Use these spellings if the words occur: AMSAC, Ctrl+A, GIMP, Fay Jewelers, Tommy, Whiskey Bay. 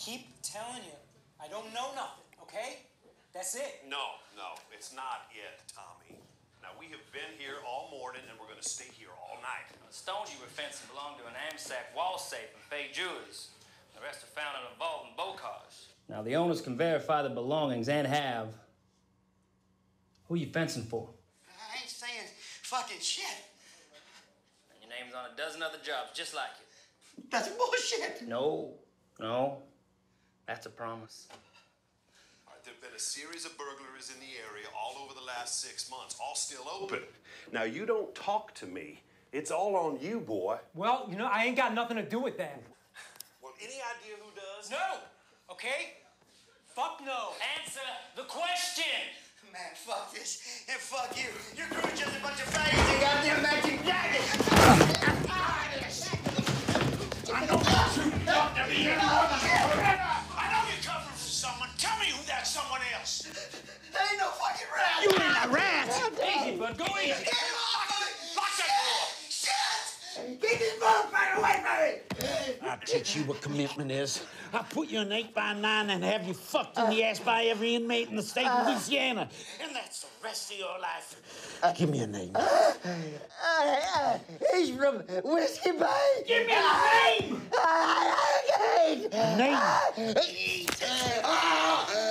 keep telling you, I don't know nothing, okay? That's it. No, no, it's not it, Tommy. Now, we have been here all morning, and we're going to stay here all night. The stones you were fencing belonged to an AMSAC wall safe in Fay Jewelers. The rest are found in a vault in Bocage. Now, the owners can verify their belongings and have. Who you fencing for? I ain't saying fucking shit. And your name's on a dozen other jobs just like it. That's bullshit. No, no. That's a promise. There have been a series of burglaries in the area all over the last 6 months, all still open. Now, you don't talk to me. It's all on you, boy. Well, you know, I ain't got nothing to do with that. Well, any idea who does? No! Okay? Fuck no. Answer the question! Man, fuck this, and fuck you. Your crew's just a bunch of faggots and goddamn magic daggers! I know what you talk to me anymore! Someone else. There ain't no fucking rat. You ain't a rat. Easy, bud. Go easy. Get him off! Lock that door. Shit! Get this motherfucker away from me! I'll teach you what commitment is. I'll put you in 8x9 and have you fucked in the ass by every inmate in the state of Louisiana. And that's the rest of your life. Give me a name. He's from Whiskey Bay. Give me a name! A name.